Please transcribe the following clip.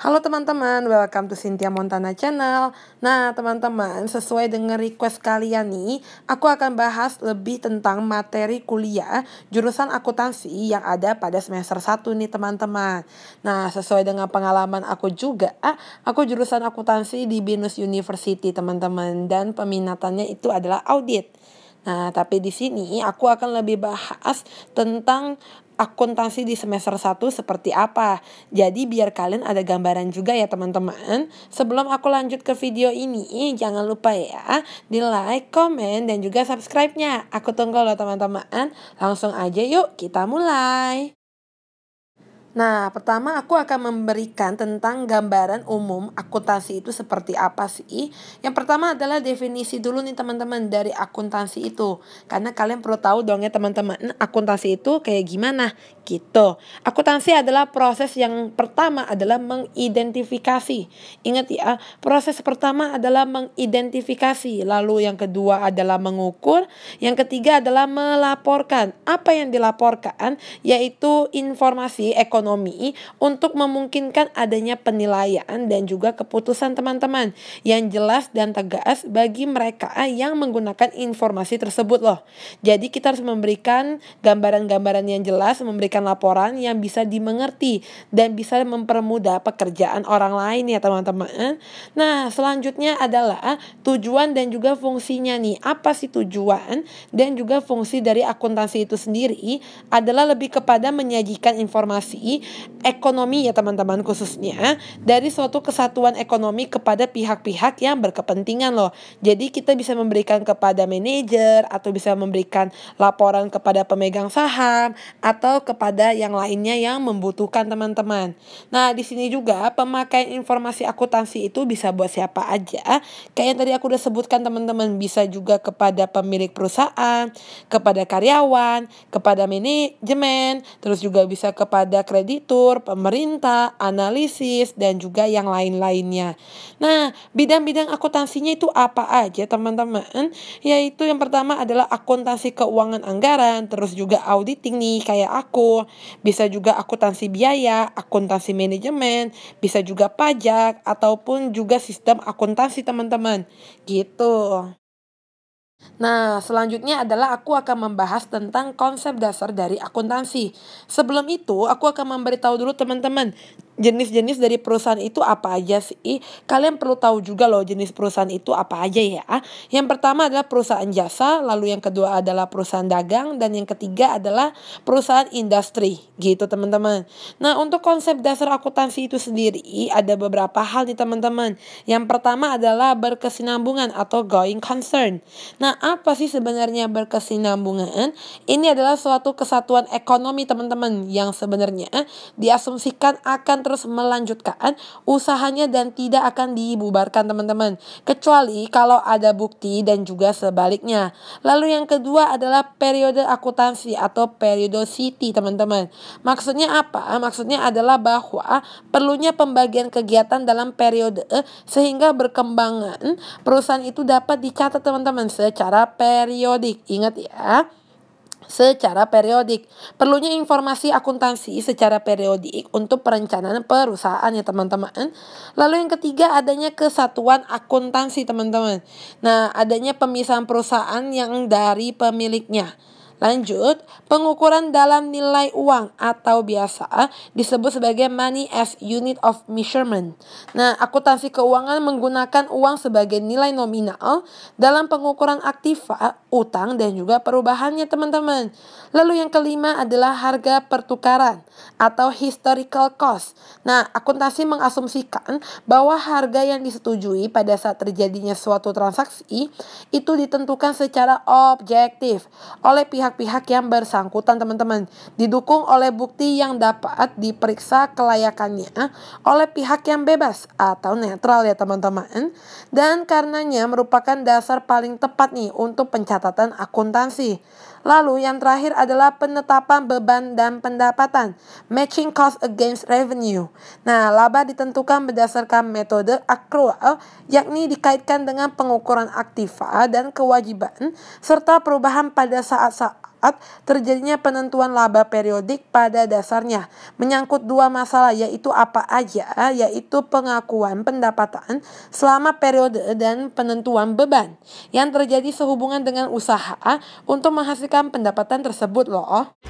Halo teman-teman, welcome to Cynthia Montana channel. Nah teman-teman, sesuai dengan request kalian nih, aku akan bahas lebih tentang materi kuliah jurusan akuntansi yang ada pada semester 1 nih teman-teman. Nah sesuai dengan pengalaman aku juga, aku jurusan akuntansi di Binus University teman-teman, dan peminatannya itu adalah audit. Nah tapi di sini aku akan lebih bahas tentang akuntansi di semester 1 seperti apa. Jadi biar kalian ada gambaran juga ya teman-teman. Sebelum aku lanjut ke video ini, jangan lupa ya di like, komen, dan juga subscribe-nya. Aku tunggu loh teman-teman. Langsung aja yuk kita mulai. Nah, pertama aku akan memberikan tentang gambaran umum akuntansi itu seperti apa sih. Yang pertama adalah definisi dulu nih teman-teman dari akuntansi itu. Karena kalian perlu tahu dong ya teman-teman, akuntansi itu kayak gimana gitu. Akuntansi adalah proses yang pertama adalah mengidentifikasi. Ingat ya, proses pertama adalah mengidentifikasi. Lalu yang kedua adalah mengukur. Yang ketiga adalah melaporkan. Apa yang dilaporkan yaitu informasi ekonomi untuk memungkinkan adanya penilaian dan juga keputusan teman-teman yang jelas dan tegas bagi mereka yang menggunakan informasi tersebut loh. Jadi kita harus memberikan gambaran-gambaran yang jelas, memberikan laporan yang bisa dimengerti dan bisa mempermudah pekerjaan orang lain ya teman-teman. Nah selanjutnya adalah tujuan dan juga fungsinya nih. Apa sih tujuan dan juga fungsi dari akuntansi itu sendiri adalah lebih kepada menyajikan informasi ekonomi ya teman-teman, khususnya dari suatu kesatuan ekonomi kepada pihak-pihak yang berkepentingan loh. Jadi kita bisa memberikan kepada manajer, atau bisa memberikan laporan kepada pemegang saham, atau kepada yang lainnya yang membutuhkan teman-teman. Nah di sini juga pemakaian informasi akuntansi itu bisa buat siapa aja, kayak yang tadi aku udah sebutkan teman-teman. Bisa juga kepada pemilik perusahaan, kepada karyawan, kepada manajemen, terus juga bisa kepada kreditur, pemerintah, analisis, dan juga yang lain-lainnya. Nah, bidang-bidang akuntansinya itu apa aja teman-teman? Yaitu yang pertama adalah akuntansi keuangan anggaran, terus juga auditing nih kayak aku, bisa juga akuntansi biaya, akuntansi manajemen, bisa juga pajak, ataupun juga sistem akuntansi teman-teman. Gitu. Nah, selanjutnya adalah aku akan membahas tentang konsep dasar dari akuntansi. Sebelum itu, aku akan memberitahu dulu teman-teman jenis-jenis dari perusahaan itu apa aja sih. Kalian perlu tahu juga loh jenis perusahaan itu apa aja ya. Yang pertama adalah perusahaan jasa, lalu yang kedua adalah perusahaan dagang, dan yang ketiga adalah perusahaan industri gitu teman-teman. Nah untuk konsep dasar akuntansi itu sendiri ada beberapa hal nih teman-teman. Yang pertama adalah berkesinambungan atau going concern. Nah apa sih sebenarnya berkesinambungan? Ini adalah suatu kesatuan ekonomi teman-teman yang sebenarnya diasumsikan akan terus melanjutkan usahanya dan tidak akan dibubarkan teman-teman, kecuali kalau ada bukti dan juga sebaliknya. Lalu yang kedua adalah periode akuntansi atau periodicity teman-teman. Maksudnya apa? Maksudnya adalah bahwa perlunya pembagian kegiatan dalam periode sehingga berkembangan perusahaan itu dapat dicatat teman-teman secara periodik. Ingat ya, secara periodik. Perlunya informasi akuntansi secara periodik untuk perencanaan perusahaan ya teman-teman. Lalu yang ketiga adanya kesatuan akuntansi teman-teman. Nah adanya pemisahan perusahaan yang dari pemiliknya. Lanjut, pengukuran dalam nilai uang atau biasa disebut sebagai money as unit of measurement. Nah, akuntansi keuangan menggunakan uang sebagai nilai nominal dalam pengukuran aktiva, utang, dan juga perubahannya teman-teman. Lalu yang kelima adalah harga pertukaran atau historical cost. Nah, akuntansi mengasumsikan bahwa harga yang disetujui pada saat terjadinya suatu transaksi itu ditentukan secara objektif oleh pihak yang bersangkutan teman-teman, didukung oleh bukti yang dapat diperiksa kelayakannya oleh pihak yang bebas atau netral ya teman-teman, dan karenanya merupakan dasar paling tepat nih untuk pencatatan akuntansi. Lalu yang terakhir adalah penetapan beban dan pendapatan, matching cost against revenue. Nah, laba ditentukan berdasarkan metode accrual, yakni dikaitkan dengan pengukuran aktiva dan kewajiban serta perubahan pada saat saat terjadinya penentuan laba periodik pada dasarnya menyangkut dua masalah, yaitu apa aja, yaitu pengakuan pendapatan selama periode dan penentuan beban yang terjadi sehubungan dengan usaha untuk menghasilkan pendapatan tersebut loh.